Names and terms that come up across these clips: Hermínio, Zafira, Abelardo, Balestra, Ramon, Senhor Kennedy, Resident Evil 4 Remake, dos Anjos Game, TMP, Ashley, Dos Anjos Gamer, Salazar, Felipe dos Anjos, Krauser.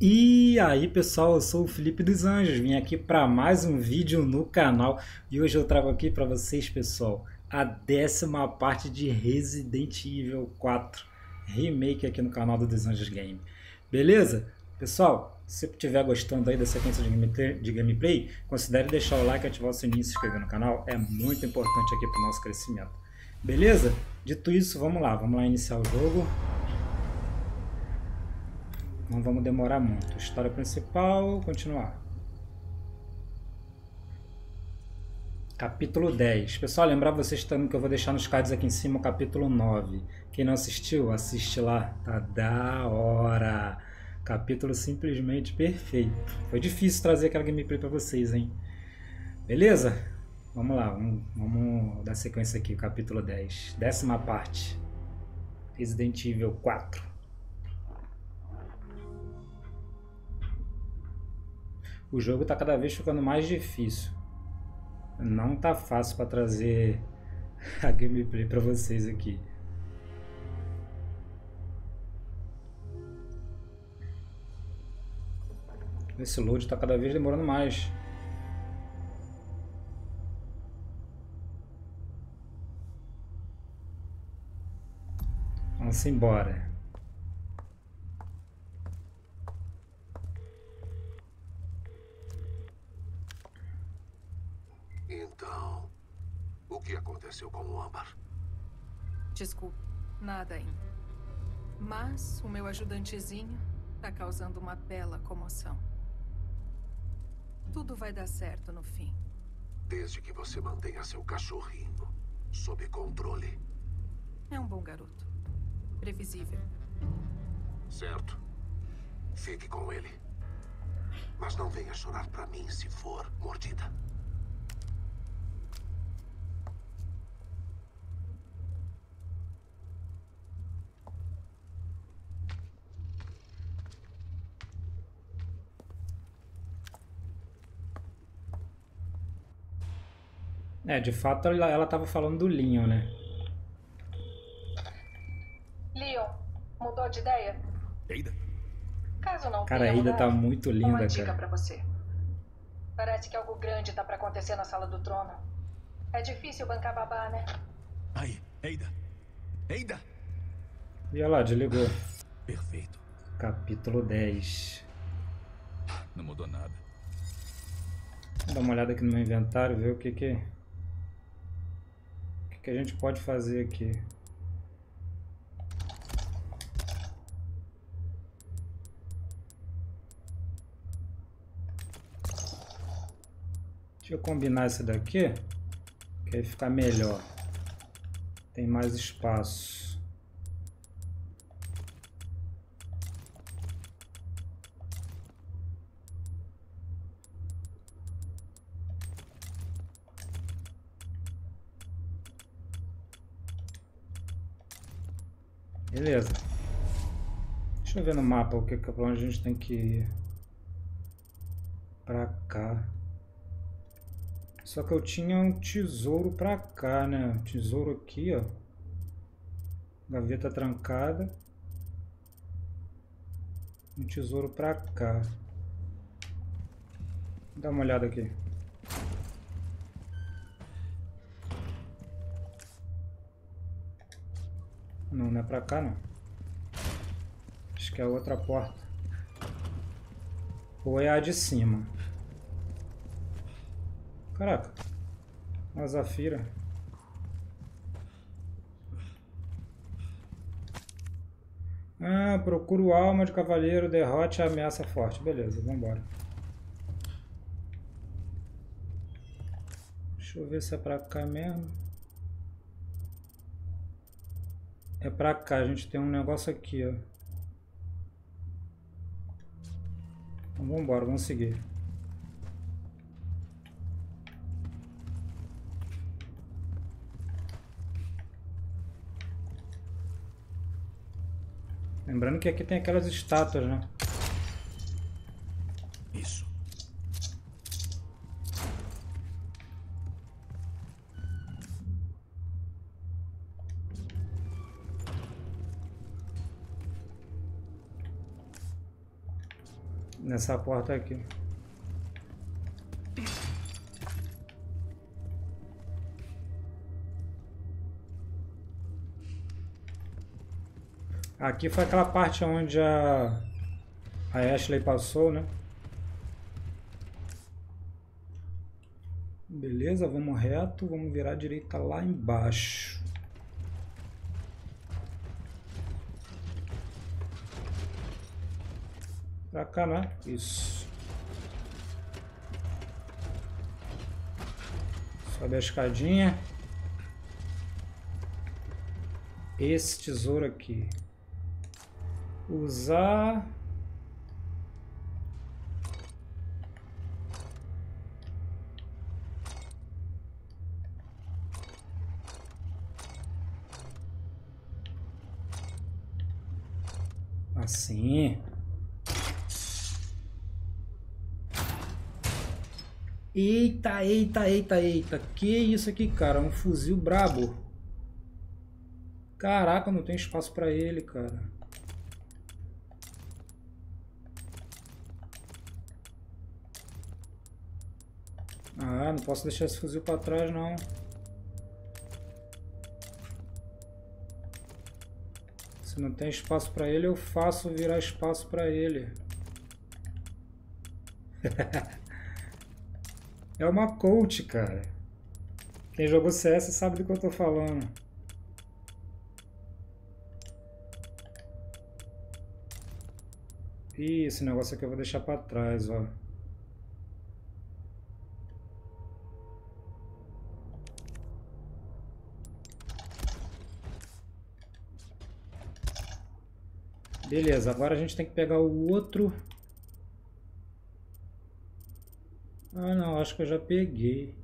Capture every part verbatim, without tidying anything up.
E aí pessoal, eu sou o Felipe dos Anjos, vim aqui para mais um vídeo no canal e hoje eu trago aqui para vocês pessoal a décima parte de Resident Evil quatro Remake aqui no canal do Dos Anjos Game. Beleza? Pessoal, se você estiver gostando aí da sequência de gameplay, de gameplay, considere deixar o like, ativar o sininho e se inscrever no canal, é muito importante aqui para o nosso crescimento. Beleza? Dito isso, vamos lá, vamos lá iniciar o jogo. Não vamos demorar muito. História principal, continuar. Capítulo dez. Pessoal, lembrar vocês também que eu vou deixar nos cards aqui em cima o capítulo nove. Quem não assistiu, assiste lá. Tá da hora. Capítulo simplesmente perfeito. Foi difícil trazer aquela gameplay pra vocês, hein? Beleza? Vamos lá, vamos, vamos dar sequência aqui. Capítulo dez. Décima parte. Resident Evil quatro. O jogo está cada vez ficando mais difícil. Não tá fácil para trazer a gameplay para vocês aqui. Esse load está cada vez demorando mais. Vamos embora. Então, o que aconteceu com o Âmbar? Desculpe, nada ainda. Mas o meu ajudantezinho tá causando uma bela comoção. Tudo vai dar certo no fim. Desde que você mantenha seu cachorrinho sob controle. É um bom garoto. Previsível. Certo. Fique com ele. Mas não venha chorar pra mim se for mordida. É, de fato ela estava falando do Leon, né? Leon, mudou de ideia? Ada? Caso não. Cara, a Ada tá muito linda, cara. Uma dica pra você. Parece que algo grande tá pra acontecer na sala do trono. É difícil bancar babá, né? Aí, Ada. Ada. E olha lá, desligou. Perfeito. Capítulo dez. Não mudou nada. Vou dar uma olhada aqui no meu inventário, ver o que que... que a gente pode fazer aqui. Deixa eu combinar essa daqui, que aí fica melhor. Tem mais espaço. Beleza. Deixa eu ver no mapa o que é pra onde a gente tem que ir. Pra cá. Só que eu tinha um tesouro pra cá, né? Um tesouro aqui, ó. Gaveta trancada. Um tesouro pra cá. Dá uma olhada aqui. Não, não é pra cá, não. Acho que é a outra porta. Ou é a de cima. Caraca. A Zafira. Ah, procuro alma de cavaleiro, derrote a ameaça forte. Beleza, vamos embora. Deixa eu ver se é pra cá mesmo. É pra cá, a gente tem um negócio aqui, ó. Então vamos embora, vamos seguir. Lembrando que aqui tem aquelas estátuas, né? Isso. nessa porta aqui. Aqui foi aquela parte onde a, a Ashley passou, né? Beleza, vamos reto, vamos virar à direita lá embaixo. Pra cá, né? Isso. Sobe a escadinha. Esse tesouro aqui. Usar... Assim. Eita, eita, eita, eita. Que isso aqui, cara? Um fuzil brabo. Caraca, não tem espaço pra ele, cara. Ah, não posso deixar esse fuzil pra trás, não. Se não tem espaço pra ele, eu faço virar espaço pra ele. É uma coach, cara. Quem jogou C S sabe do que eu tô falando. Ih, esse negócio aqui eu vou deixar pra trás, ó. Beleza, agora a gente tem que pegar o outro. Ah, não, acho que eu já peguei.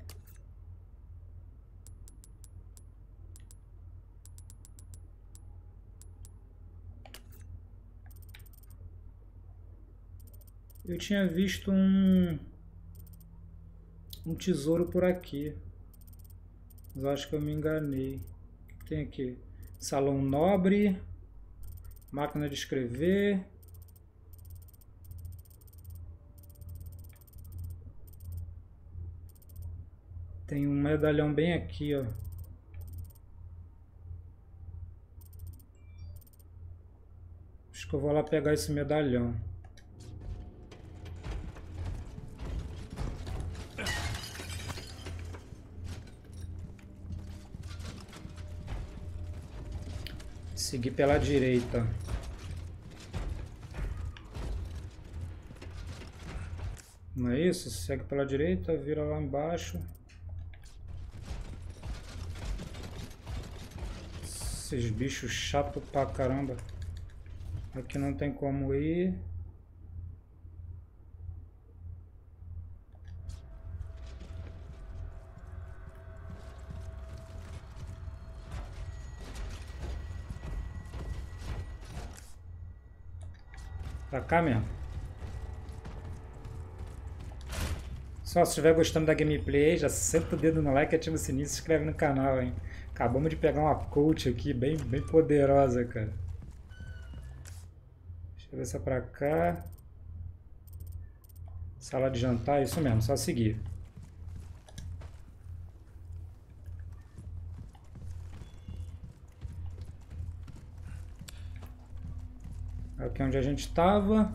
Eu tinha visto um, um tesouro por aqui, mas acho que eu me enganei. O que tem aqui? Salão nobre, máquina de escrever. Tem um medalhão bem aqui, ó. Acho que eu vou lá pegar esse medalhão. Seguir pela direita. Não é isso? Segue pela direita, vira lá embaixo. Esses bichos chato pra caramba. Aqui não tem como ir. Pra cá mesmo. Só se estiver gostando da gameplay, já senta o dedo no like, ativa o sininho e se inscreve no canal, hein? Acabamos de pegar uma coach aqui, bem, bem poderosa, cara. Deixa eu ver se é pra cá. Sala de jantar, isso mesmo, só seguir. Aqui é onde a gente estava.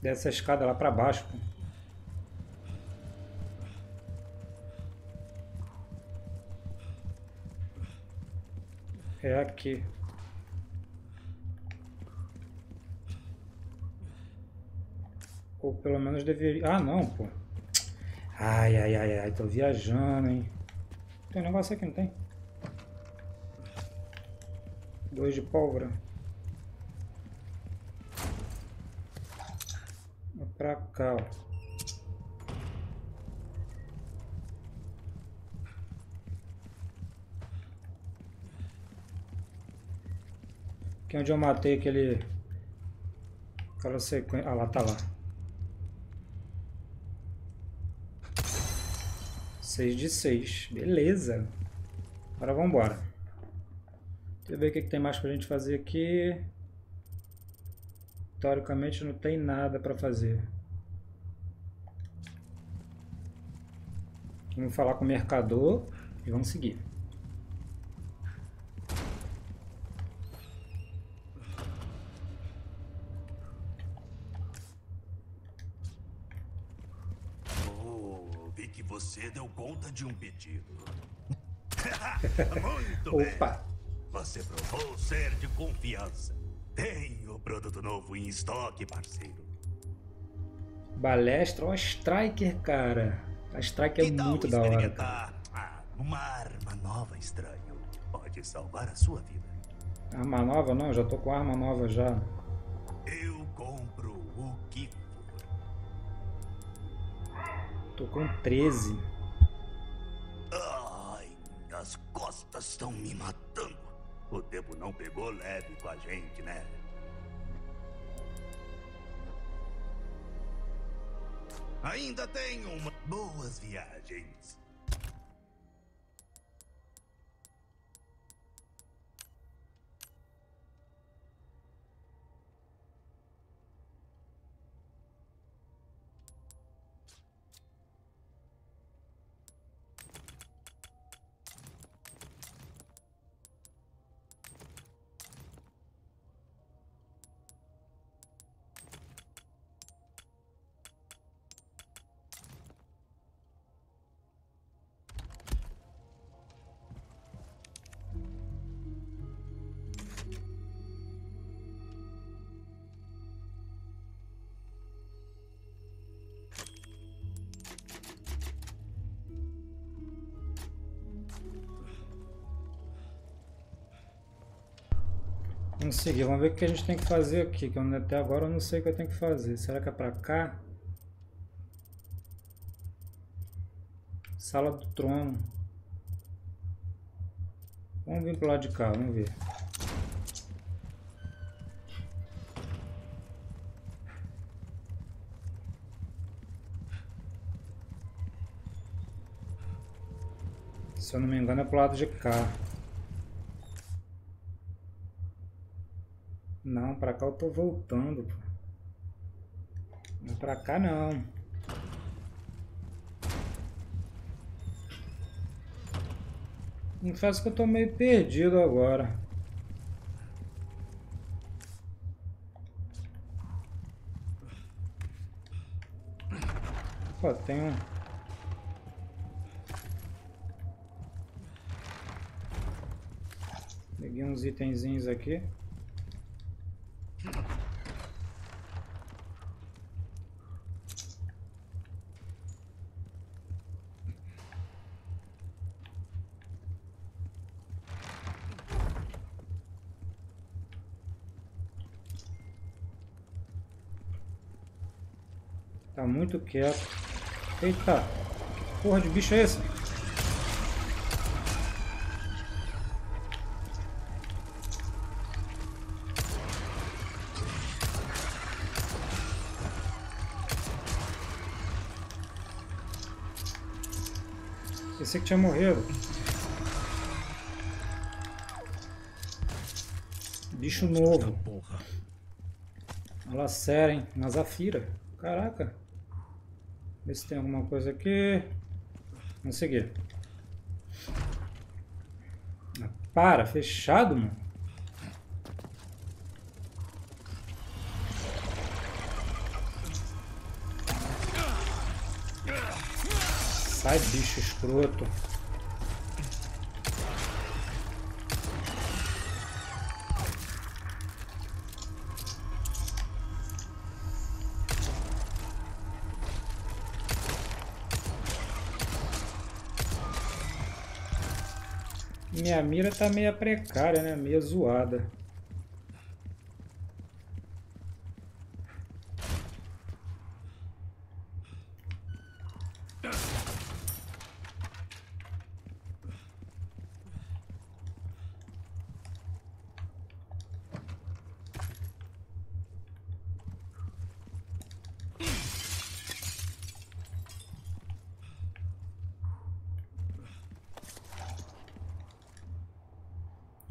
Dessa escada lá para baixo. É aqui. Ou pelo menos deveria... Ah, não, pô. Ai, ai, ai, ai. Tô viajando, hein. Tem um negócio aqui, não tem? Dois de pólvora. Pra cá, ó. Aqui é onde eu matei aquele... Aquela sequência... Ah, lá, tá lá. seis de seis. Beleza. Agora vamos embora. Deixa eu ver o que, que tem mais pra gente fazer aqui. Teoricamente não tem nada pra fazer. Vamos falar com o mercador e vamos seguir. Oh, vi que você deu conta de um pedido. Muito bem. Opa. Você provou ser de confiança. Tenho produto novo em estoque, parceiro. Balestra ou Striker, cara? A Striker é muito da hora, cara. Ah, uma arma nova, estranho. Pode salvar a sua vida. Arma nova? Não, já tô com arma nova já. Eu compro o que for. Tô com treze. Ai, as costas estão me matando. O tempo não pegou leve com a gente, né? Ainda tenho uma... Boas viagens. Vamos seguir, vamos ver o que a gente tem que fazer aqui, que eu, até agora eu não sei o que eu tenho que fazer. Será que é pra cá? Sala do trono. Vamos vir pro lado de cá, vamos ver. Se eu não me engano é pro lado de cá. Não, pra cá eu tô voltando, pô. Não pra cá não. Confesso que eu tô meio perdido agora. Pô, tem um... Peguei uns itenzinhos aqui. Tá muito quieto. Eita, que porra de bicho é esse? Pensei que tinha morrido. Bicho novo. Olha a série, hein? Na Zafira. Caraca. Ver se tem alguma coisa aqui. Vamos seguir. Para, fechado, mano. Sai, bicho escroto. Minha mira tá meio precária, né? Meio zoada.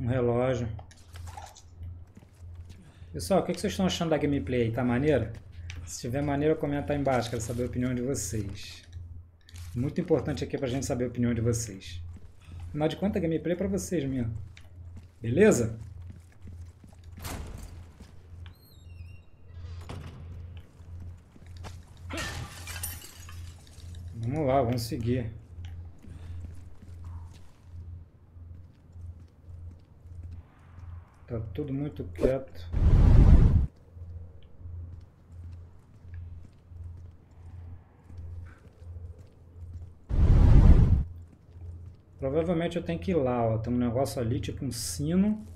Um relógio. Pessoal, o que vocês estão achando da gameplay aí? Tá maneiro? Se tiver maneiro, comenta aí embaixo, quero saber a opinião de vocês. Muito importante aqui pra gente saber a opinião de vocês. Afinal de contas, gameplay é pra vocês mesmo. Beleza? Vamos lá, vamos seguir. Tá tudo muito quieto. Provavelmente eu tenho que ir lá, ó. Tem um negócio ali, tipo um sino.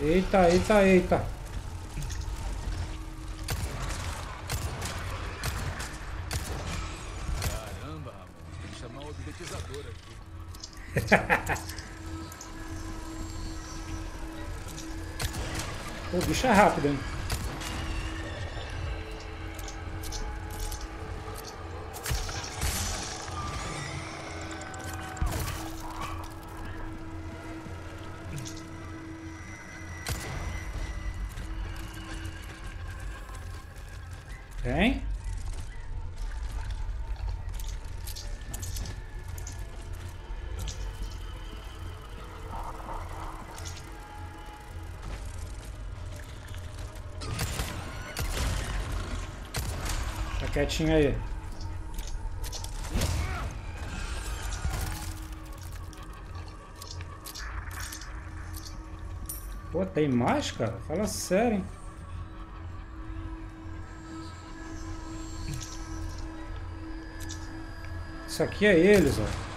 Eita, eita, eita. Caramba, Ramon, tem que chamar o objetizador aqui. O bicho é rápido, hein? Tem? Tá quietinho aí. Pô, tem mais, cara? Fala sério, hein? Isso aqui é eles, ó.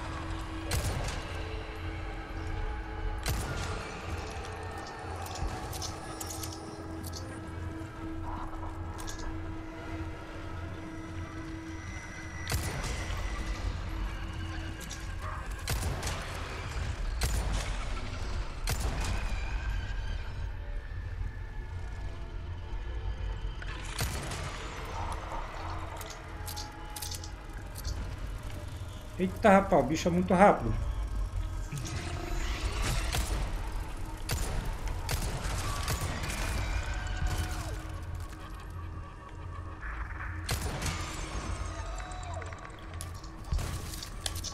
Eita, rapaz, o bicho é muito rápido.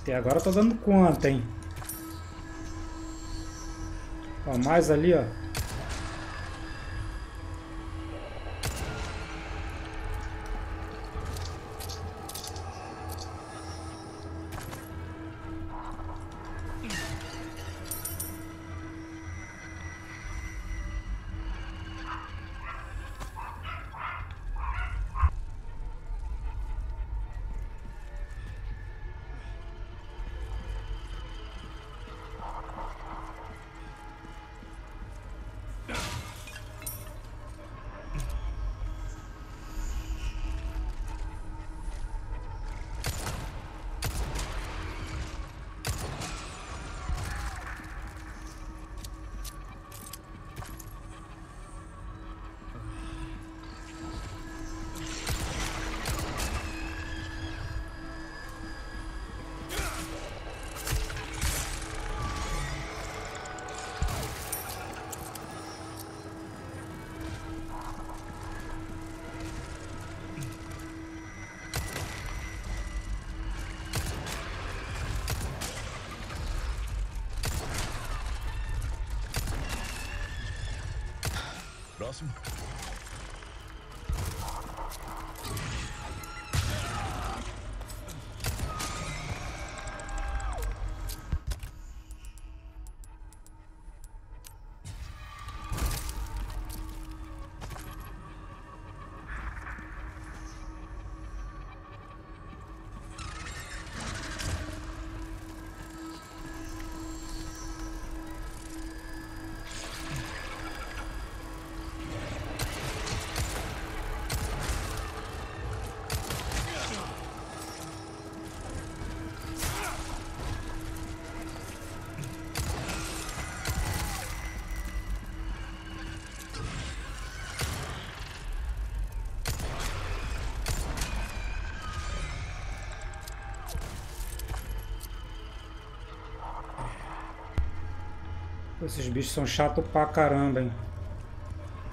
Até agora eu tô dando conta, hein? Ó, mais ali, ó. Próximo. Esses bichos são chatos pra caramba, hein?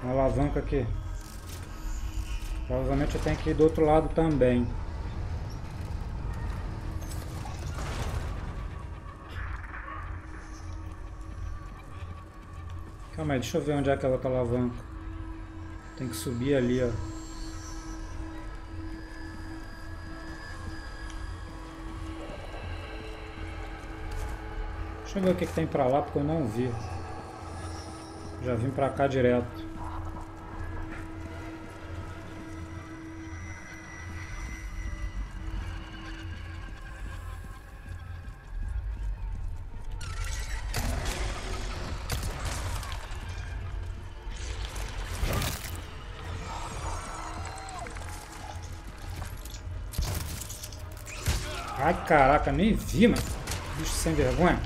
Uma alavanca aqui. Provavelmente eu tenho que ir do outro lado também. Calma aí, deixa eu ver onde é aquela alavanca. Tem que subir ali, ó. Deixa eu ver o que, que tem pra lá, porque eu não vi. Já vim pra cá direto. Ai, caraca, nem vi, mano. Bicho sem vergonha.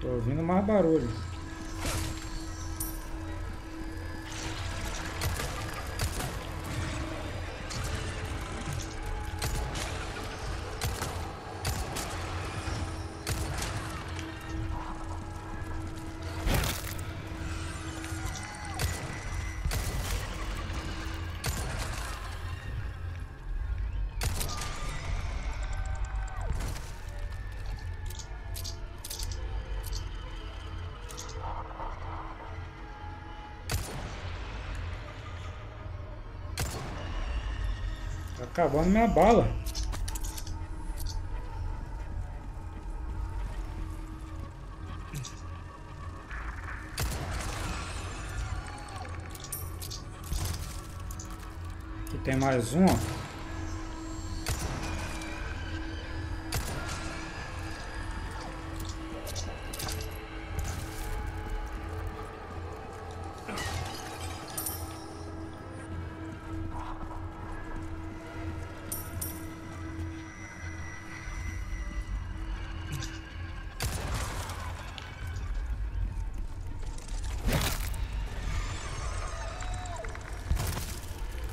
Tô ouvindo mais barulho. Acabando minha bala. Aqui tem mais um.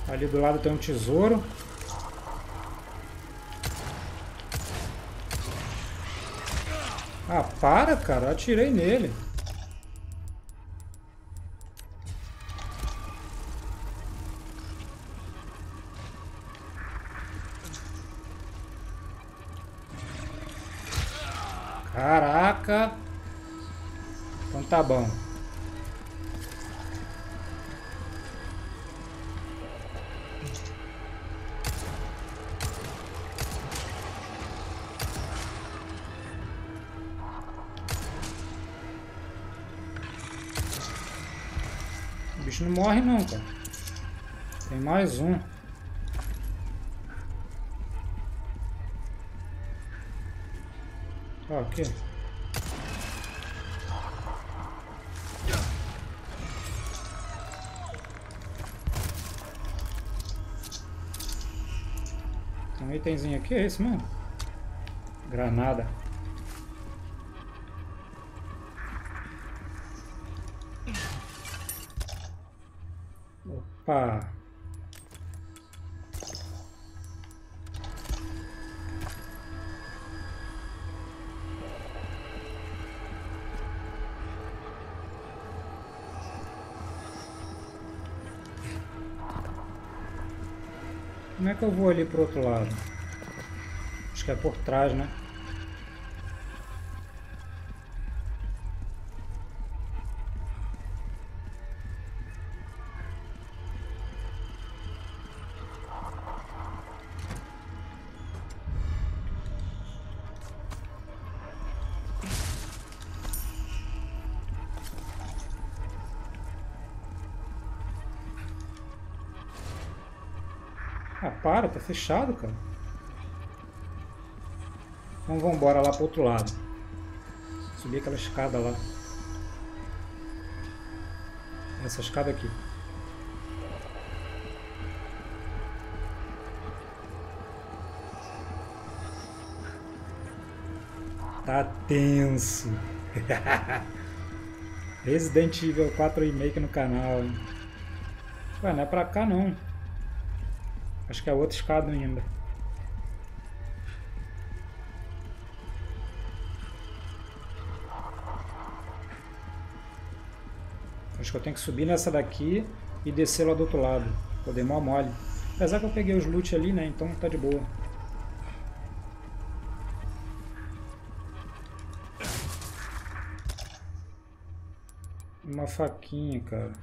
Ali do lado tem um tesouro. Ah, para, cara. Eu atirei nele. Caraca. Então tá bom. Não morre não, cara. Tem mais um. Ó, aqui. Tem um itemzinho aqui, é esse mesmo? Granada. Opa! Como é que eu vou ali pro outro lado? Acho que é por trás, né? Ah, para, tá fechado, cara. Então vamos embora lá pro outro lado. Subir aquela escada lá. Essa escada aqui. Tá tenso. Resident Evil quatro Remake no canal, hein? Ué, não é pra cá não. Acho que é outra escada ainda. Acho que eu tenho que subir nessa daqui e descer lá do outro lado. Pô, dei mó mole. Apesar que eu peguei os loot ali, né? Então tá de boa. Uma faquinha, cara.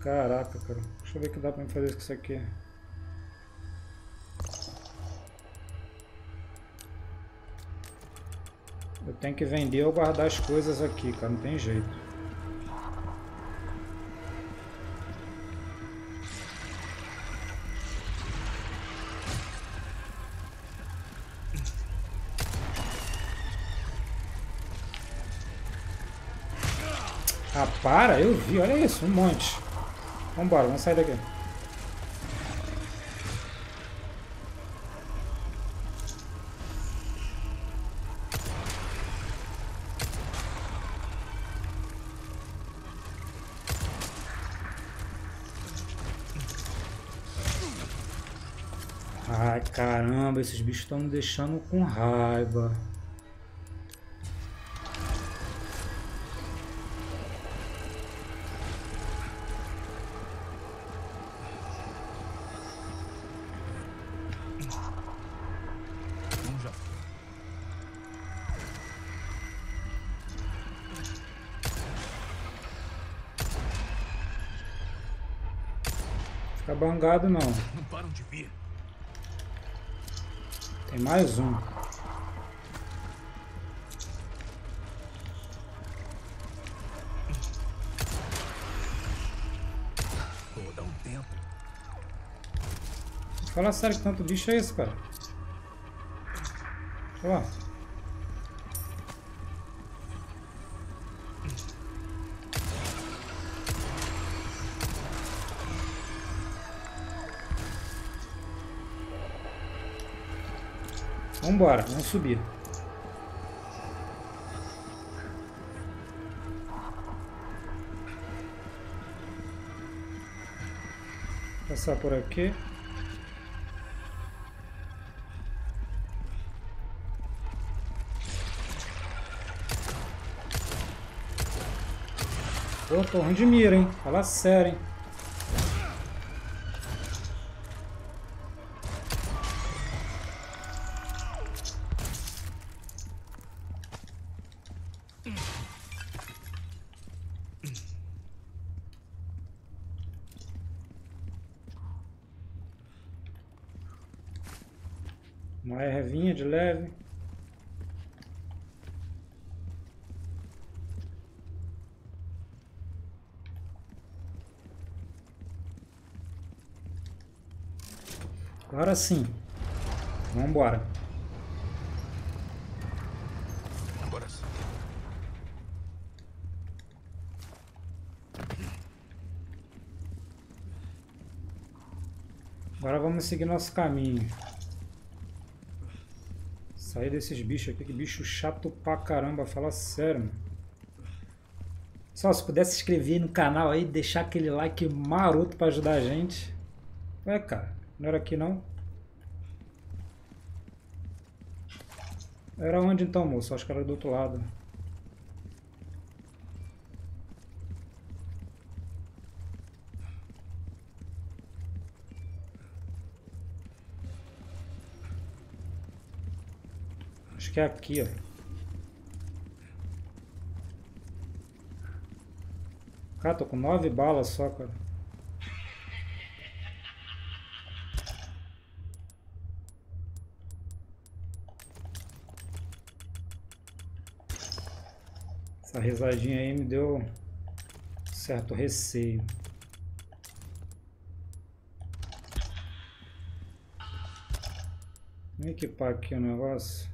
Caraca, cara. Deixa eu ver o que dá pra mim fazer com isso aqui. Eu tenho que vender ou guardar as coisas aqui, cara. Não tem jeito. Ah, para! Eu vi. Olha isso. Um monte. Vambora. Vamos sair daqui. Ai, caramba, esses bichos estão me deixando com raiva. Fica bangado não. Não param de vir. Tem mais um. Vou dar um tempo. Fala sério que tanto bicho é esse, cara. Ó. Vamos embora, vamos subir. Passar por aqui. Pô, tô ruim de mira, hein? Fala sério, hein? Uma ervinha de leve. Agora sim. Vamos embora. Agora sim. Agora vamos seguir nosso caminho. Sair desses bichos aqui, que bicho chato pra caramba, fala sério, mano. Só se pudesse se inscrever no canal aí, deixar aquele like maroto pra ajudar a gente. Ué, cara, não era aqui não? Era onde então, moço? Acho que era do outro lado. Acho que é aqui, ó. Cara, tô com nove balas só, cara. Essa risadinha aí me deu certo receio. Vamos equipar aqui o negócio.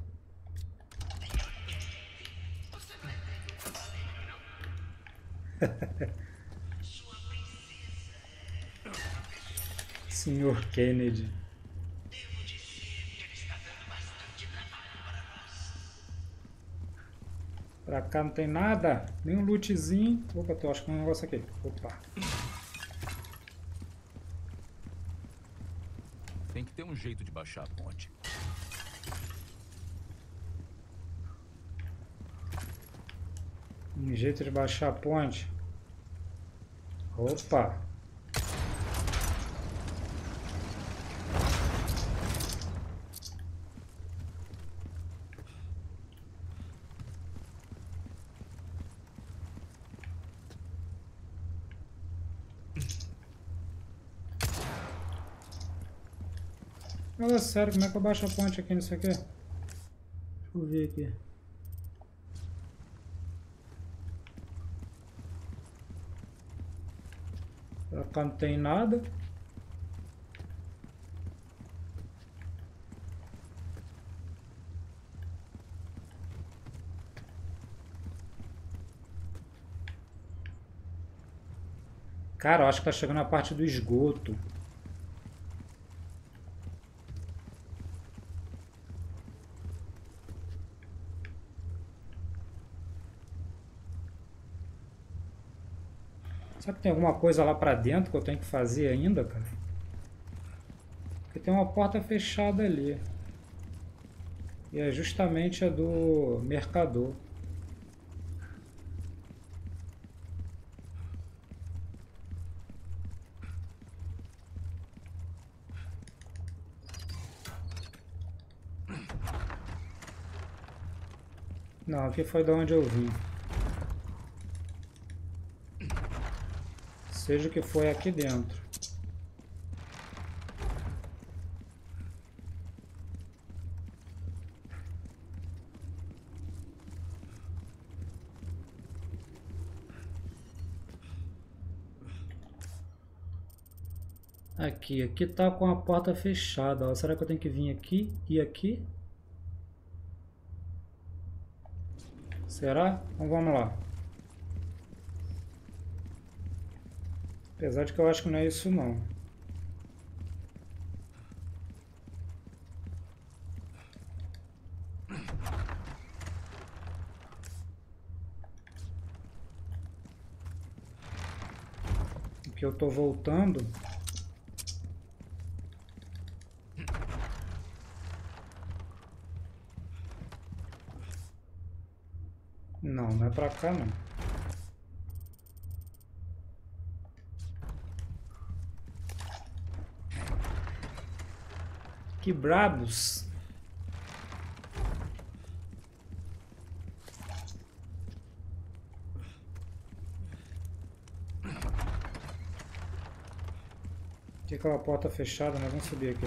Senhor Kennedy. Devo dizer que ele está dando bastante trabalho para nós. Pra cá não tem nada, nenhum lootzinho. Opa, tô achando um negócio aqui. Opa. Tem que ter um jeito de baixar a ponte. Um jeito de baixar a ponte. Opa. Olha, sério, como é que eu baixo a ponte aqui nisso aqui? Deixa eu ver aqui. Pra cá não tem nada. Cara, eu acho que tá chegando na parte do esgoto. Será que tem alguma coisa lá pra dentro que eu tenho que fazer ainda, cara? Porque tem uma porta fechada ali. E é justamente a do mercador. Não, aqui foi de onde eu vim. Seja o que foi aqui dentro. Aqui, aqui tá com a porta fechada. Ó. Será que eu tenho que vir aqui e aqui? Será? Então vamos lá. Apesar de que eu acho que não é isso não. Porque eu tô voltando. Não, não é pra cá não. Que brabos! Tem aquela porta fechada, mas vamos subir aqui.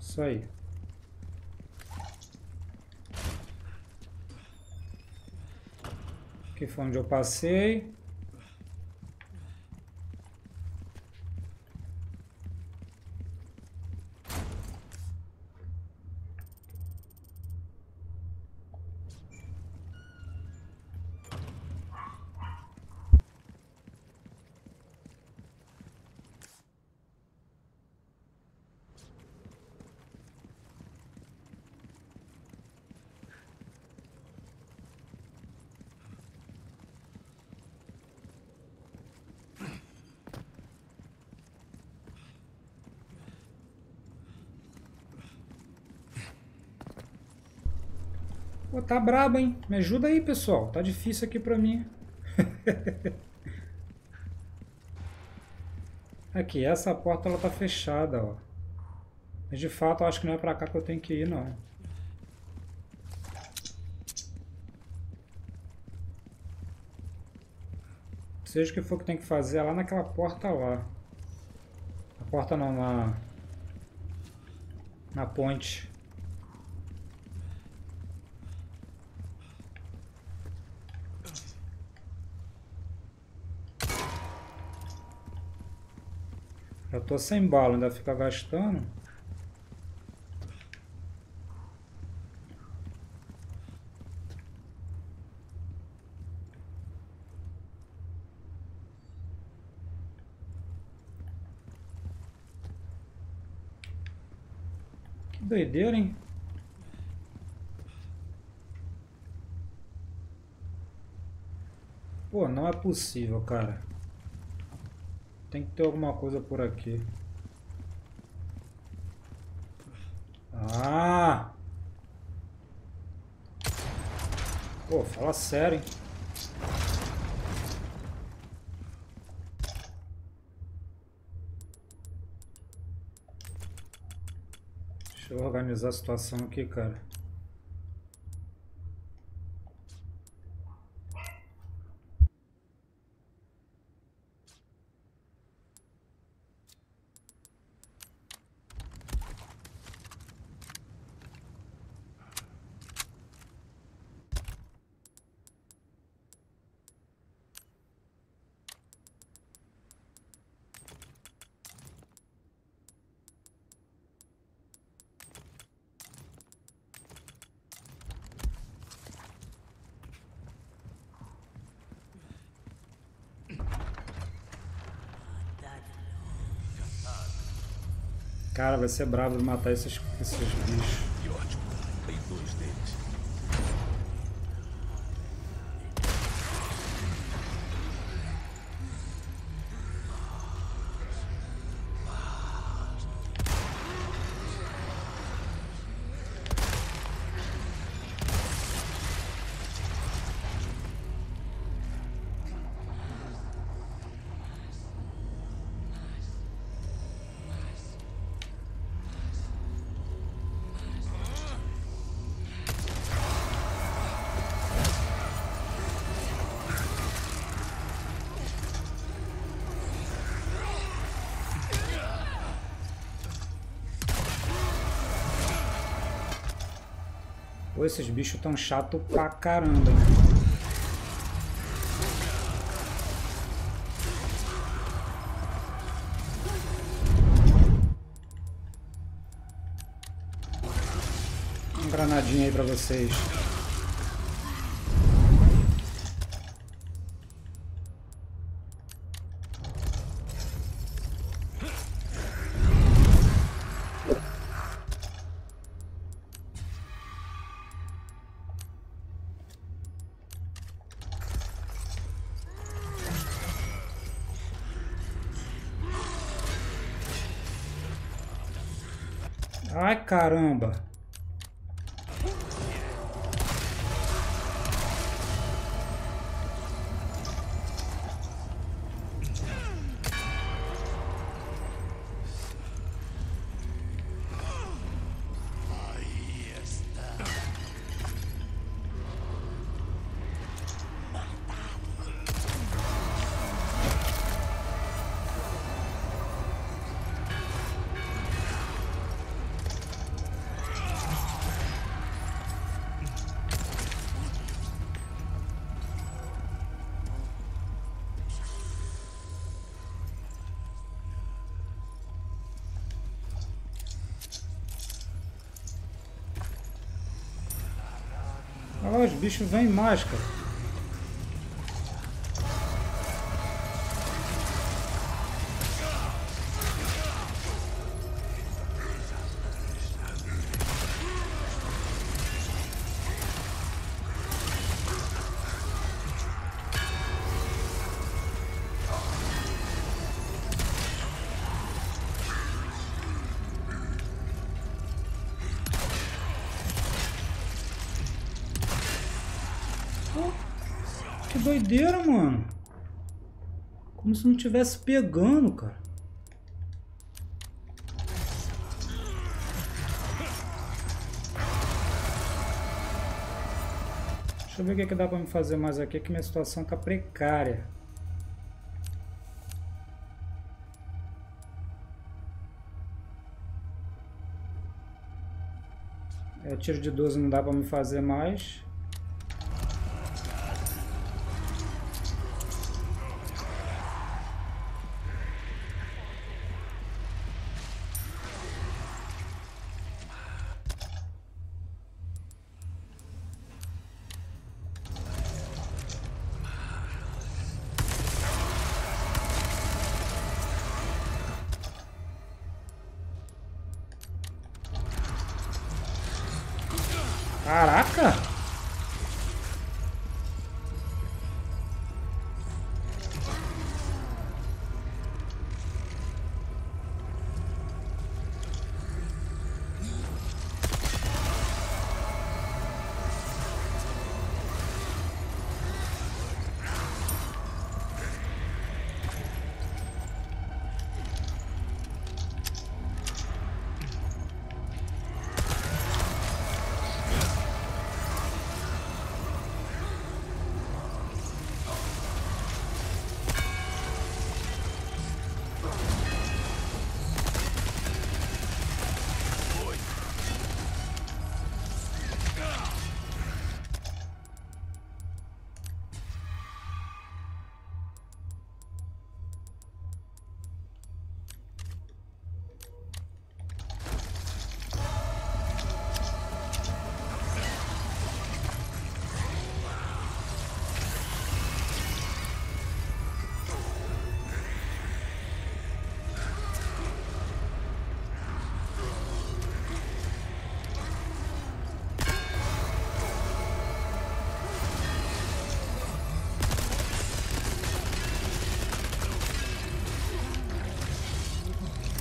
Isso aí. Aqui foi onde eu passei. Pô, tá brabo, hein? Me ajuda aí, pessoal. Tá difícil aqui pra mim. Aqui, essa porta ela tá fechada, ó. Mas de fato, eu acho que não é pra cá que eu tenho que ir, não. Seja o que for que tem que fazer, é lá naquela porta lá. A porta não, na... na ponte. Eu tô sem bala, ainda fica gastando. Que doideira, hein? Pô, não é possível, cara. Tem que ter alguma coisa por aqui. Ah! Pô, fala sério, hein? Deixa eu organizar a situação aqui, cara. Cara, vai ser bravo de matar esses, esses bichos. Que ótimo, tem dois deles. Pô, esses bichos tão chato pra caramba, hein? Um granadinho aí pra vocês. Ai, caramba! Aí está. Os bichos vêm mais, cara. Que doideira, mano. Como se não tivesse pegando, cara. Deixa eu ver o que é que dá pra me fazer mais aqui, que minha situação tá precária. É, tiro de doze não dá pra me fazer mais. Caraca!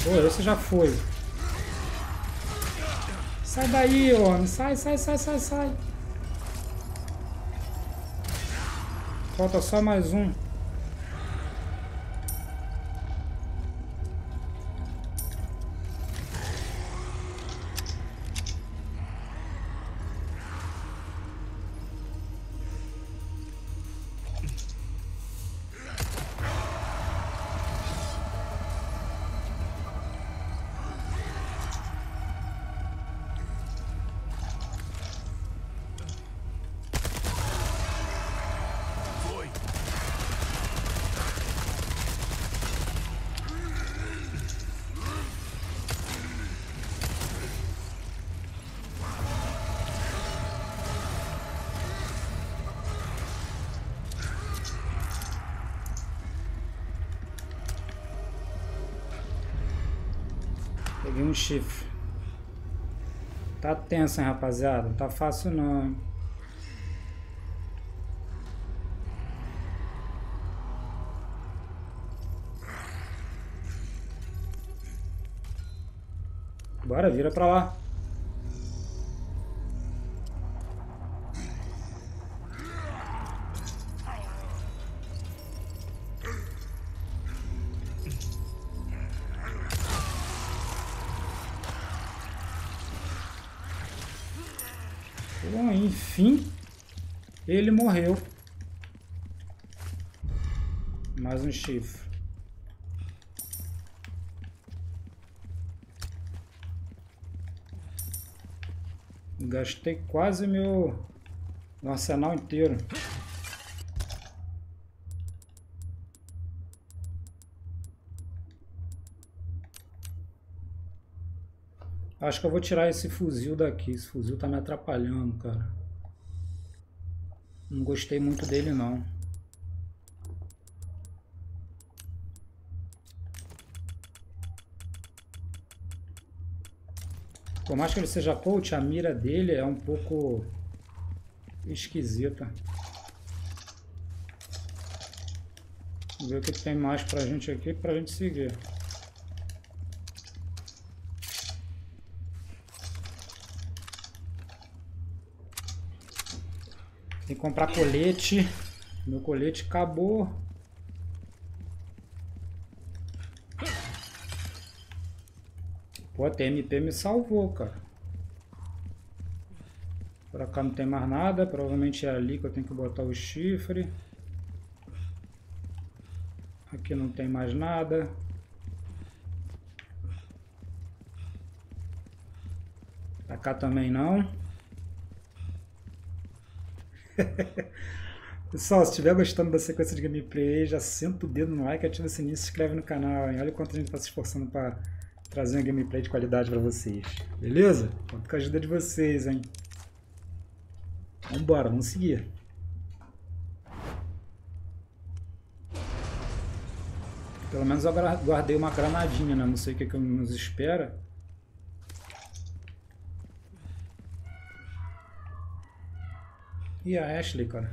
Pô, esse já foi. Sai daí, homem. Sai, sai, sai, sai, sai. Falta só mais um. Peguei um chifre. Tá tenso, hein, rapaziada? Não tá fácil não, hein? Bora, vira pra lá. Enfim, ele morreu. Mais um chifre. Gastei quase meu, meu arsenal inteiro. Acho que eu vou tirar esse fuzil daqui. Esse fuzil tá me atrapalhando, cara. Não gostei muito dele, não. Por mais que ele seja coach, a mira dele é um pouco esquisita. Vamos ver o que tem mais pra gente aqui, pra gente seguir. Tem que comprar colete. Meu colete acabou. Pô, a T M P me salvou, cara. Pra cá não tem mais nada. Provavelmente é ali que eu tenho que botar o chifre. Aqui não tem mais nada. Pra cá também não. Pessoal, se estiver gostando da sequência de gameplay, já senta o dedo no like, ativa o sininho e se inscreve no canal, hein? Olha o quanto a gente está se esforçando para trazer uma gameplay de qualidade para vocês. Beleza? Conto com a ajuda de vocês, hein? Vambora, vamos seguir. Pelo menos eu guardei uma granadinha, né? Não sei o que, que nos espera. E a Ashley, cara?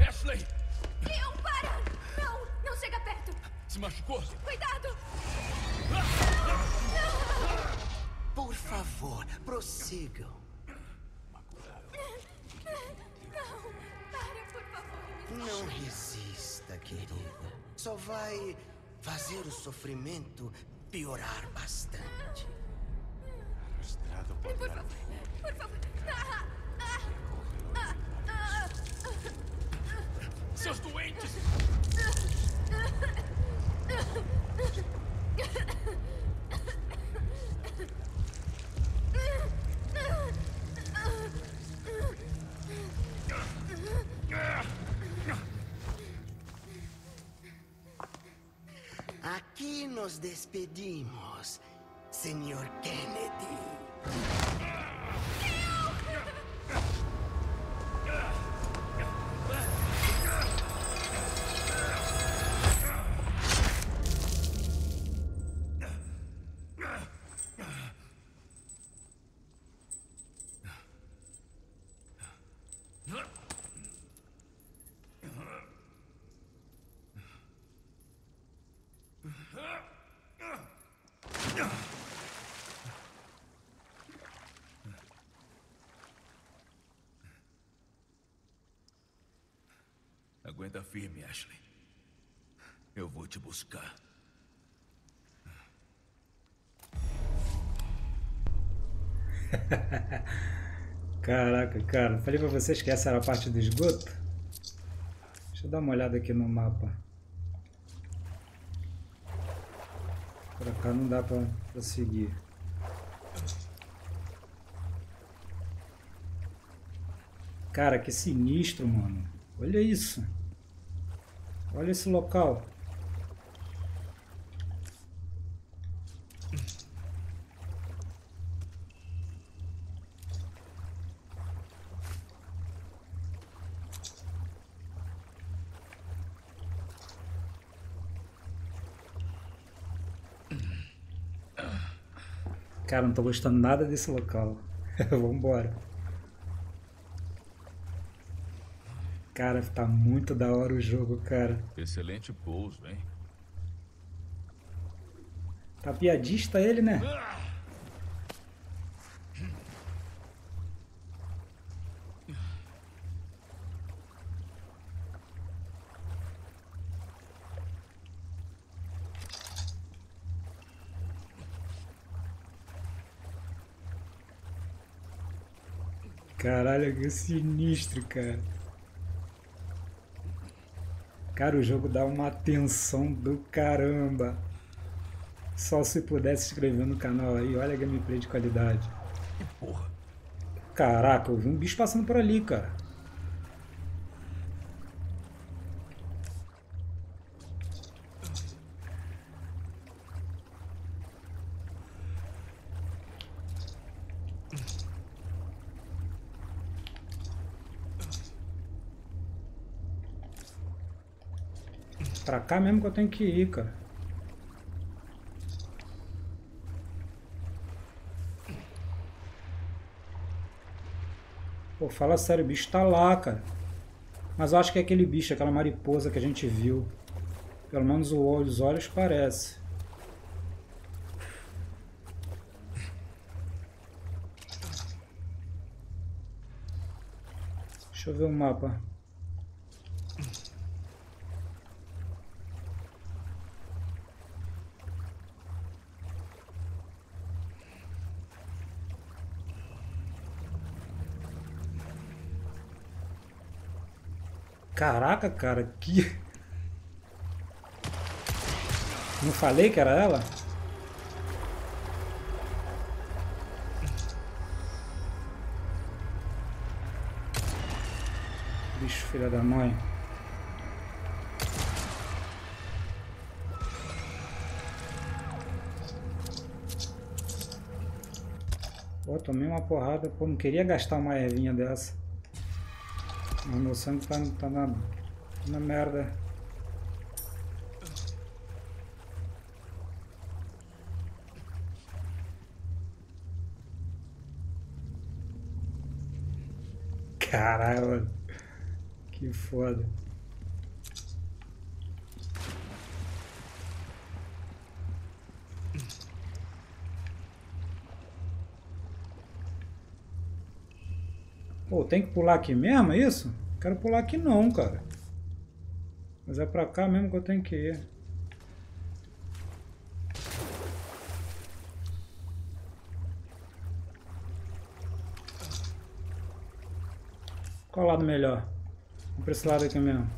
Ashley! Não, para! Não! Não chega perto! Se machucou? Cuidado! Não. Por favor, prossigam. Não! Para, por favor! Não resista, querida. Só vai fazer o sofrimento piorar bastante. Estrada por favor, por favor. Ah, ah, ah, seus doentes. Aqui nos despedimos, Senhor Kennedy. Aguenta firme, Ashley. Eu vou te buscar. Caraca, cara. Falei pra vocês que essa era a parte do esgoto. Deixa eu dar uma olhada aqui no mapa. Pra cá não dá pra, pra seguir. Cara, que sinistro, mano. Olha isso. Olha esse local. Cara, não tô gostando nada desse local. Vambora. Cara, tá muito da hora o jogo, cara. Excelente pouso, hein? Tá piadista ele, né? Caralho, que sinistro, cara. Cara, o jogo dá uma atenção do caramba. Só se pudesse se inscrever no canal aí, olha a gameplay de qualidade. Que porra. Caraca, eu vi um bicho passando por ali, cara. Pra cá mesmo que eu tenho que ir, cara. Pô, fala sério, o bicho tá lá, cara. Mas eu acho que é aquele bicho, aquela mariposa que a gente viu. Pelo menos os olhos parecem. Deixa eu ver o mapa. Caraca, cara, que... Não falei que era ela? Bicho, filha da mãe. Pô, tomei uma porrada. Pô, não queria gastar uma ervinha dessa. Mas meu sangue tá, tá na, na merda. Caralho, que foda. Pô, tem que pular aqui mesmo, é isso? Não quero pular aqui não, cara. Mas é pra cá mesmo que eu tenho que ir. Qual lado melhor? Vamos pra esse lado aqui mesmo.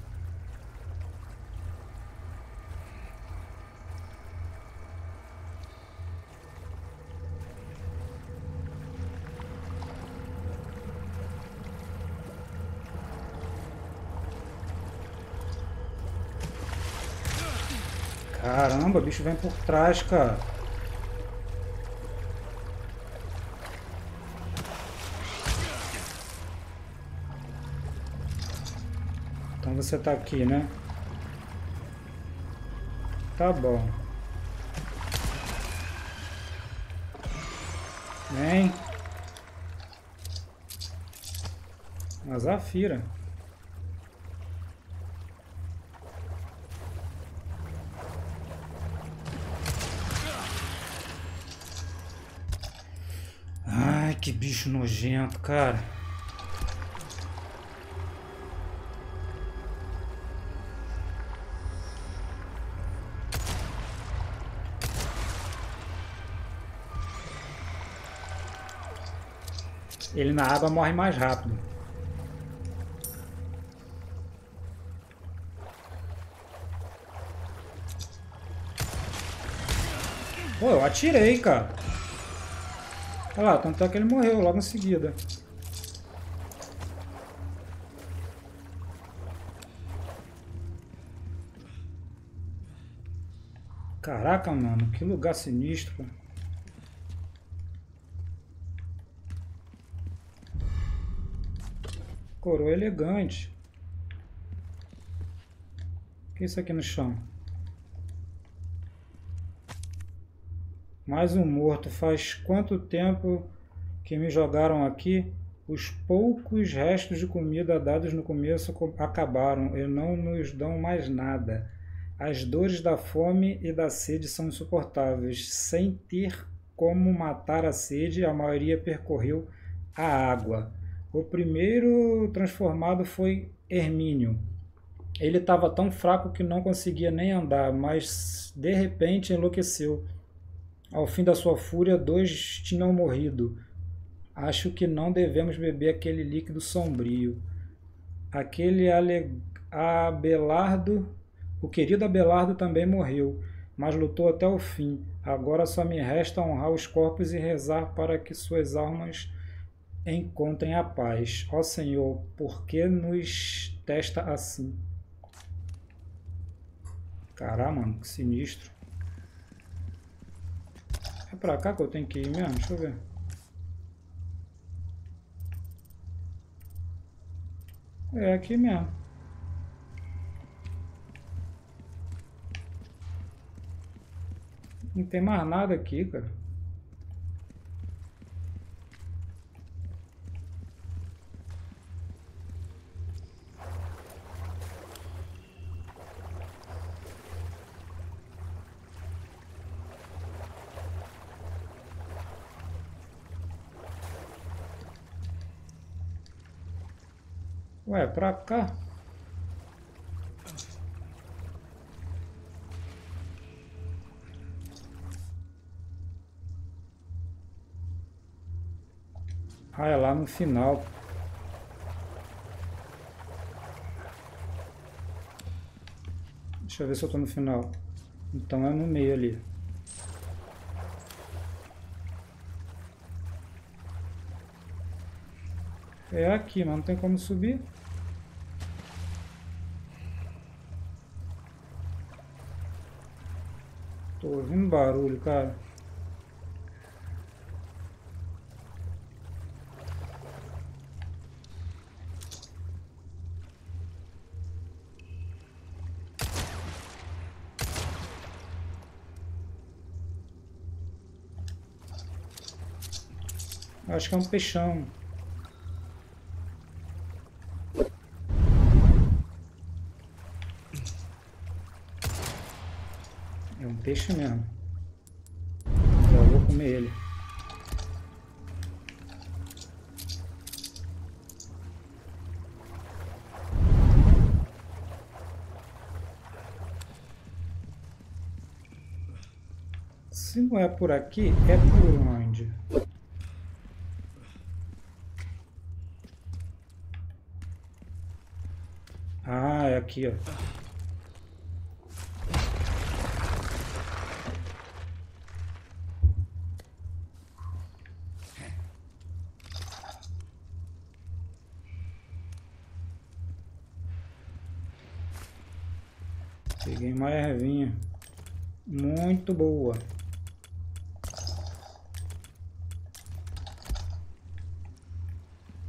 Caramba, o bicho vem por trás, cara. Então você tá aqui, né? Tá bom. Vem. Uma Zafira. bicho nojento, cara. Ele na água morre mais rápido. Pô, eu atirei, cara. Olha lá, tanto é que ele morreu logo em seguida. Caraca, mano, que lugar sinistro, cara. Coroa elegante. O que é isso aqui no chão? Mais um morto. Faz quanto tempo que me jogaram aqui? Os poucos restos de comida dados no começo acabaram e não nos dão mais nada. As dores da fome e da sede são insuportáveis. Sem ter como matar a sede, a maioria percorreu a água. O primeiro transformado foi Hermínio. Ele estava tão fraco que não conseguia nem andar, mas de repente enlouqueceu. Ao fim da sua fúria, dois tinham morrido. Acho que não devemos beber aquele líquido sombrio. Aquele ale... Abelardo, o querido Abelardo também morreu, mas lutou até o fim. Agora só me resta honrar os corpos e rezar para que suas almas encontrem a paz. Ó Senhor, por que nos testa assim? Caramba, mano, que sinistro. É pra cá que eu tenho que ir mesmo? Deixa eu ver. É aqui mesmo. Não tem mais nada aqui, cara. Ué, pra cá? Ah, é lá no final. Deixa eu ver se eu tô no final. Então é no meio ali. É aqui, mas não tem como subir. Tô ouvindo barulho, cara. Acho que é um peixão. É um peixe mesmo. Já vou comer ele. Se não é por aqui, é por onde? Ah, é aqui, ó. Peguei uma ervinha muito boa.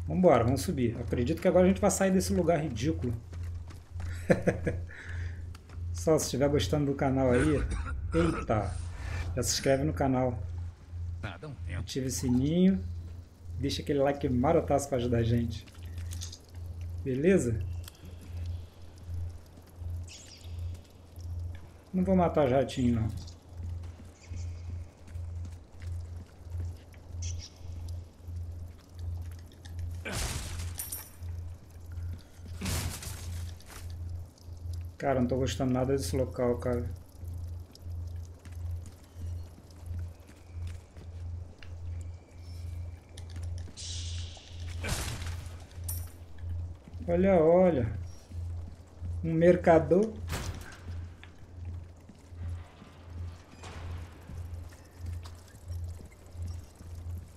Vambora, vamos subir. Acredito que agora a gente vai sair desse lugar ridículo. Só se estiver gostando do canal aí. Eita! Já se inscreve no canal. Ativa o sininho. Deixa aquele like marotaço para ajudar a gente. Beleza? Não vou matar jatinho, não. Cara, não tô gostando nada desse local, cara. Olha, olha. Um mercador.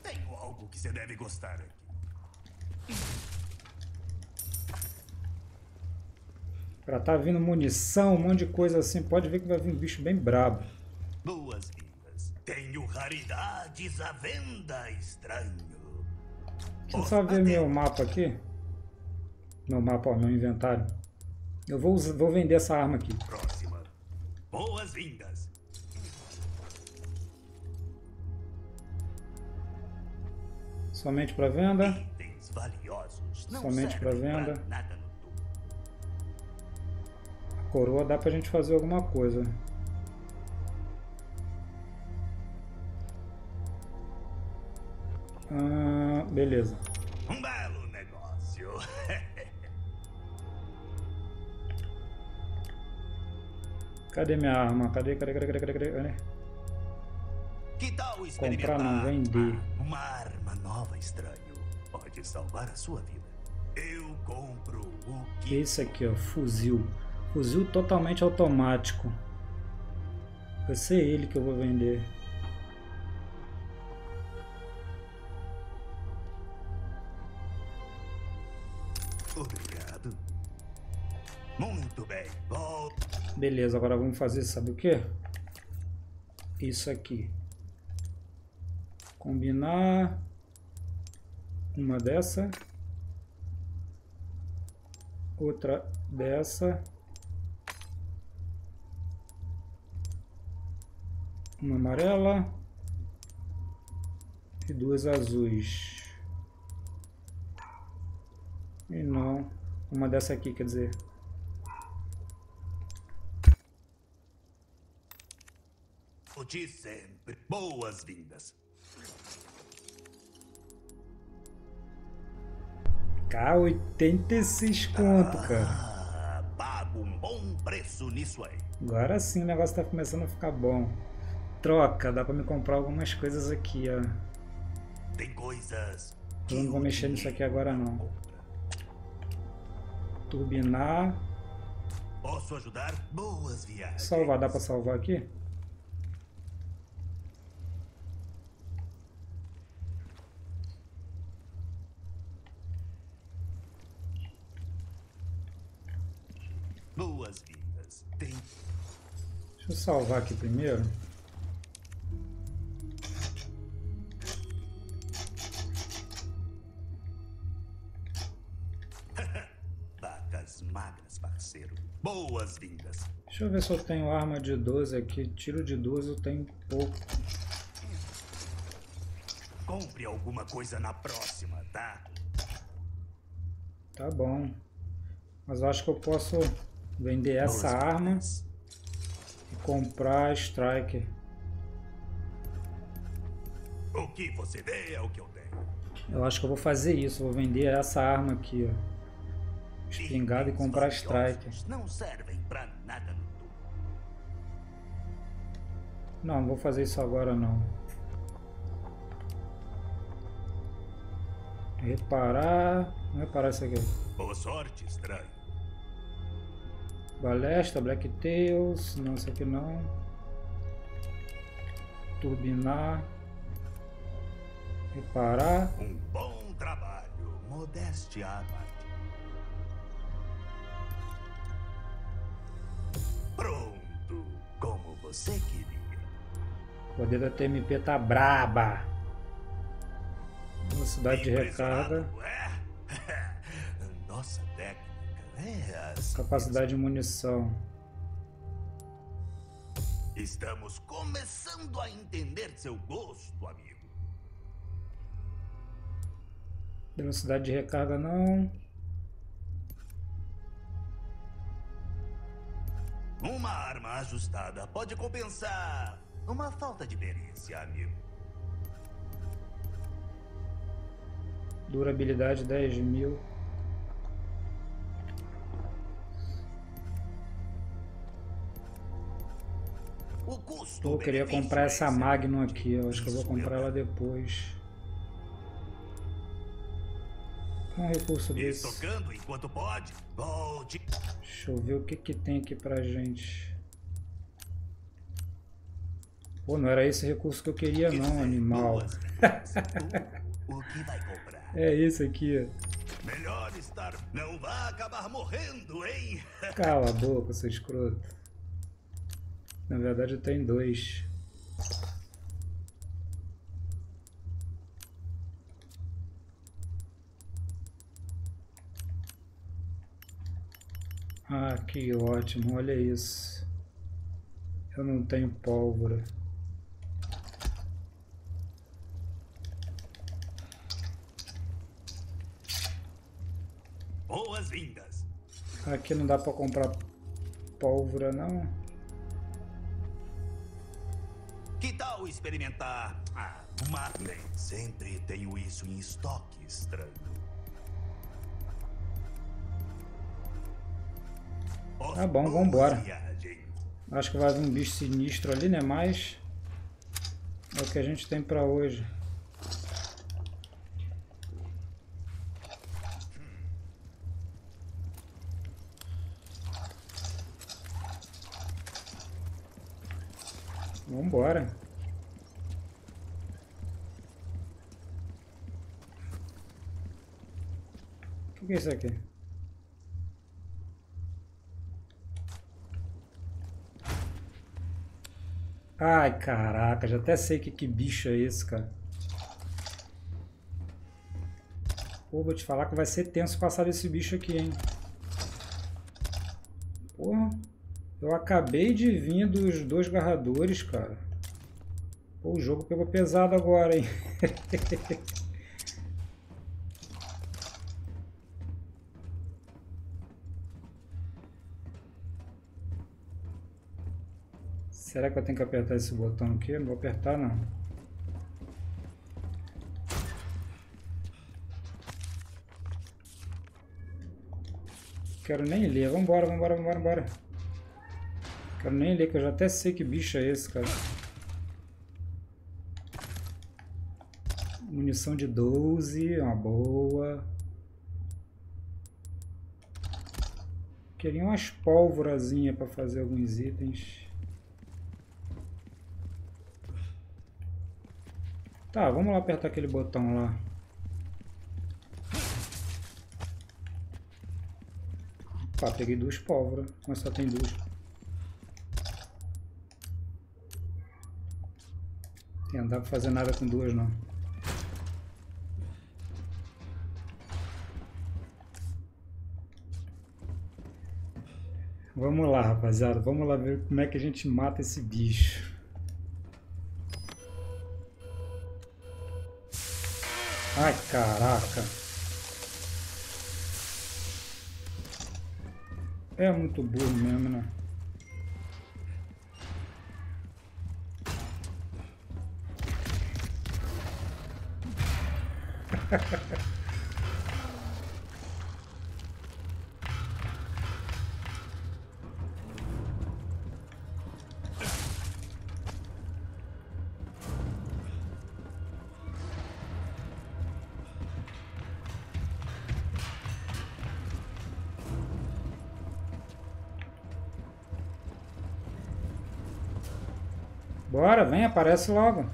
Tenho algo que você deve gostar aqui. Pra tá vindo munição, um monte de coisa assim. Pode ver que vai vir um bicho bem brabo. Boas-vindas. Tenho raridades à venda, estranho. Deixa eu só ver meu mapa aqui. Meu mapa, ó, meu inventário. Eu vou, vou vender essa arma aqui. Próxima. Boas-vindas. Somente pra venda. Itens valiosos. Não Somente pra venda. Pra nada. Coroa dá pra gente fazer alguma coisa. Ah, beleza. Um belo negócio. Cadê minha arma? Cadê? Cadê? Cadê? Cadê? Cadê? Cadê? Cadê? Que tal experimentar? Comprar não, vender. Uma arma nova, estranho. Pode salvar a sua vida. Eu compro o que... Esse aqui, ó, fuzil. Fuzil totalmente automático. Vai ser ele que eu vou vender. Obrigado. Muito bem. Volta. Beleza, agora vamos fazer, sabe o que? Isso aqui. Combinar uma dessa, outra dessa. Uma amarela e duas azuis. E não, uma dessa aqui, quer dizer. O de sempre. Boas-vindas. Cá, oitenta e seis conto, ah, cara. Pago um bom preço nisso aí. Agora sim o negócio tá começando a ficar bom. Troca, dá pra me comprar algumas coisas aqui, ó. Tem coisas. Eu não vou mexer nisso aqui agora não. Turbinar. Posso ajudar? Boas viagens. Salvar, dá pra salvar aqui? Boas vindas. Tem. Deixa eu salvar aqui primeiro. Boas-vindas. Deixa eu ver se eu tenho arma de doze aqui. Tiro de doze eu tenho pouco. Compre alguma coisa na próxima, tá? Tá bom. Mas eu acho que eu posso vender essa arma e comprar a Striker. O que você vê é o que eu tenho. Eu acho que eu vou fazer isso. Vou vender essa arma aqui, ó. Espingado e comprar strike. Não servem pra nada no tubo. Não, não vou fazer isso agora não. Reparar. Vamos reparar isso aqui. Boa sorte, estranho. Balestra, Black Tails. Não, isso aqui não. Turbinar. Reparar. Um bom trabalho. Modéstia à parte. Pronto, como você queria. O poder da T M P tá braba. Velocidade de recarga. É? Nossa técnica é assim. Capacidade de munição. Estamos começando a entender seu gosto, amigo. Velocidade de recarga não. Uma arma ajustada pode compensar uma falta de perícia, amigo. Durabilidade dez mil. Eu queria comprar essa Magnum aqui, eu acho que eu vou comprar ela depois. Um recurso desse. Deixa eu ver o que que tem aqui pra gente. Pô, não era esse recurso que eu queria não, animal. É esse aqui. Melhor estar, não vai acabar morrendo, hein? Cala a boca, seu escroto. Na verdade eu tenho dois. Ah, que ótimo, olha isso. Eu não tenho pólvora. Boas-vindas. Aqui não dá para comprar pólvora, não? Que tal experimentar? Ah, Marley, sempre tenho isso em estoque, estranho. Tá bom, vamos embora. Acho que vai vir um bicho sinistro ali, né? Mas é o que a gente tem para hoje. Vambora. O que é isso aqui? Ai, caraca, já até sei que, que bicho é esse, cara. Pô, vou te falar que vai ser tenso passar desse bicho aqui, hein? Porra. Eu acabei de vir dos dois garradores, cara. Pô, o jogo pegou pesado agora, hein? Será que eu tenho que apertar esse botão aqui? Não vou apertar, não. Quero nem ler. Vambora, vambora, vambora, vambora. Quero nem ler, que eu já até sei que bicho é esse, cara. Munição de doze, uma boa. Queria umas pólvorazinhas para fazer alguns itens. Tá, vamos lá apertar aquele botão lá. Opa, peguei duas pólvoras, mas só tem duas. Não dá pra fazer nada com duas, não. Vamos lá, rapaziada. Vamos lá ver como é que a gente mata esse bicho. Ai, caraca. É muito burro mesmo, né? Bora, vem, aparece logo.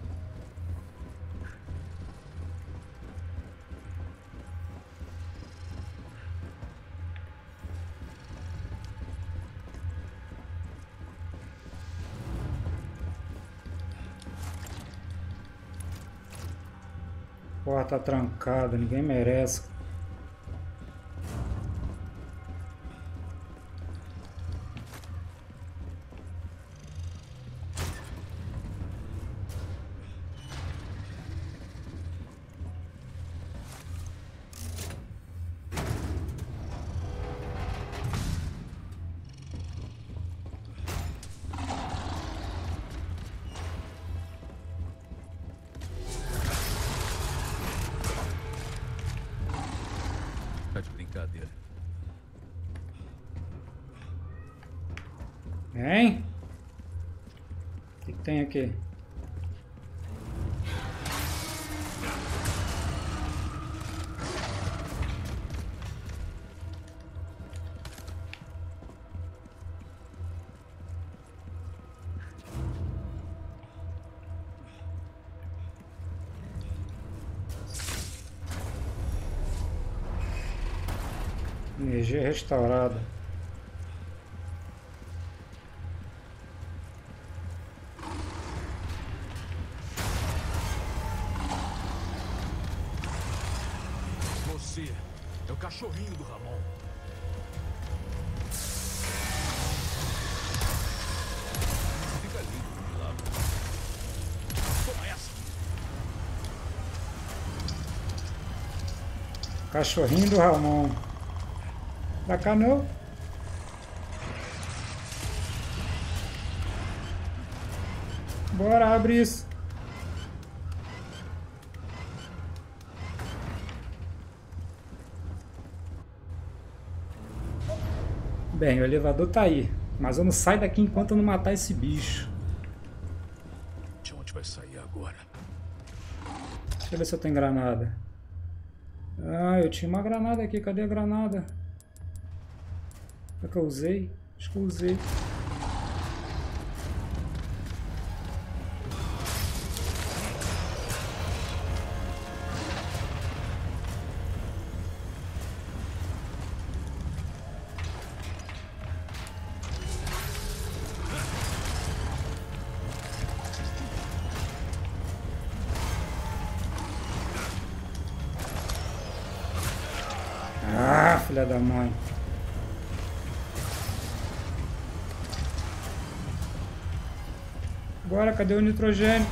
Tá trancado, ninguém merece. que tem aqui? Energia restaurada. Você é o cachorrinho do Ramon. Fica lindo do milagre. Toma essa. Cachorrinho do Ramon. Pra cá não. Bora, abre isso. Bem, o elevador tá aí. Mas eu não saio daqui enquanto eu não matar esse bicho. De onde vai sair agora? Deixa eu ver se eu tenho granada. Ah, eu tinha uma granada aqui. Cadê a granada? É que eu usei? Acho que eu usei. Ah, filha da mãe. Agora, cadê o nitrogênio?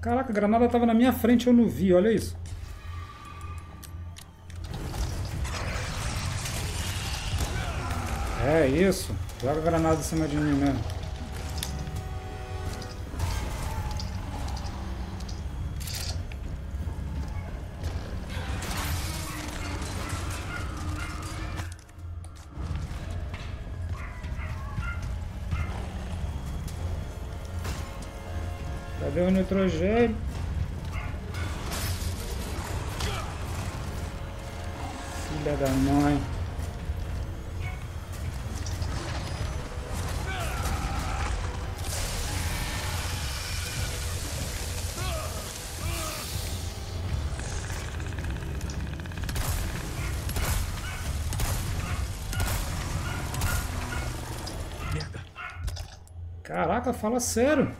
Caraca, a granada estava na minha frente, eu não vi, olha isso. É isso, joga a granada em cima de mim mesmo. Cadê o nitrogênio? Filha da mãe. Caraca, fala sério.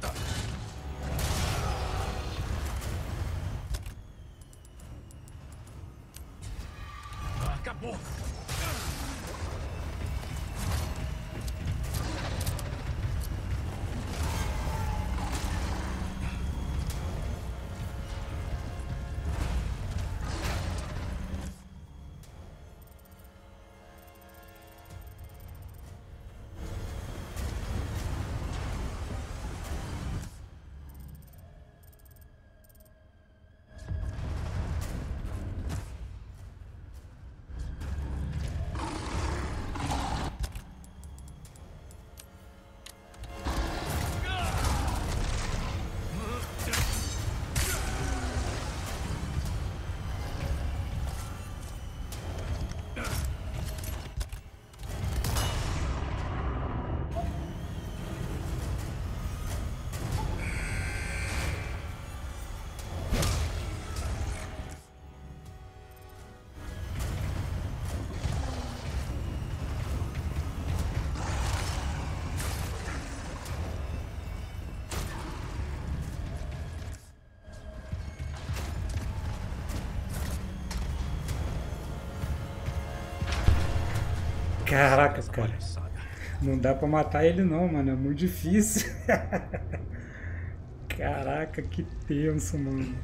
Tá. Acabou. Caracas, cara. Não dá pra matar ele não, mano. É muito difícil. Caraca, que tenso, mano.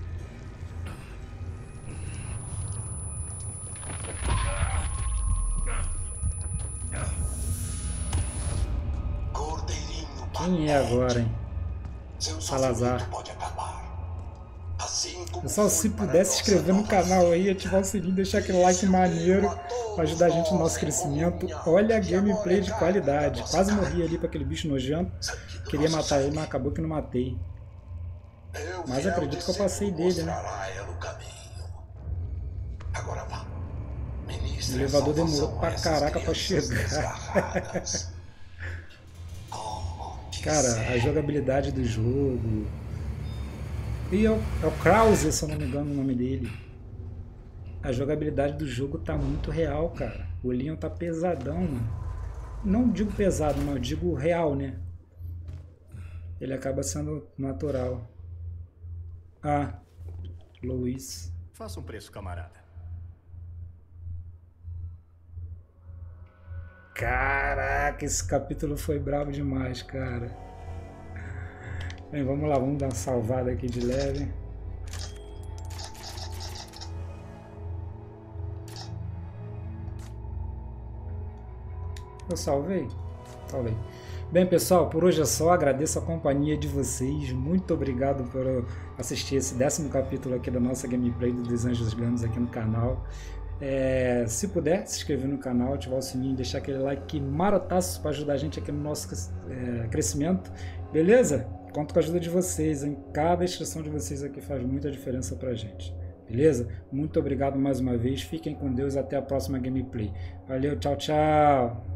Quem é agora, hein? Salazar. Pessoal, se pudesse inscrever no canal aí, ativar o sininho, deixar aquele like maneiro pra ajudar a gente no nosso crescimento. Olha a gameplay de qualidade. Quase morri ali pra aquele bicho nojento. Queria matar ele, mas acabou que não matei. Mas acredito que eu passei dele, né? O elevador demorou pra caraca pra chegar. Cara, a jogabilidade do jogo... E é o, é o Krauser, se eu não me engano o nome dele. A jogabilidade do jogo tá muito real, cara. O olhinho tá pesadão, mano. Não digo pesado, mas eu digo real, né? Ele acaba sendo natural. Ah, Luiz. Faça um preço, camarada. Caraca, esse capítulo foi brabo demais, cara. Bem, vamos lá, vamos dar uma salvada aqui de leve. Eu salvei? Salvei. Bem, pessoal, por hoje é só. Agradeço a companhia de vocês. Muito obrigado por assistir esse décimo capítulo aqui da nossa gameplay do Dos Anjos Games aqui no canal. É, se puder, se inscrever no canal, ativar o sininho, deixar aquele like marotaço para ajudar a gente aqui no nosso é, crescimento. Beleza? Conto com a ajuda de vocês, hein? Cada inscrição de vocês aqui faz muita diferença pra gente. Beleza? Muito obrigado mais uma vez. Fiquem com Deus. Até a próxima gameplay. Valeu, tchau, tchau!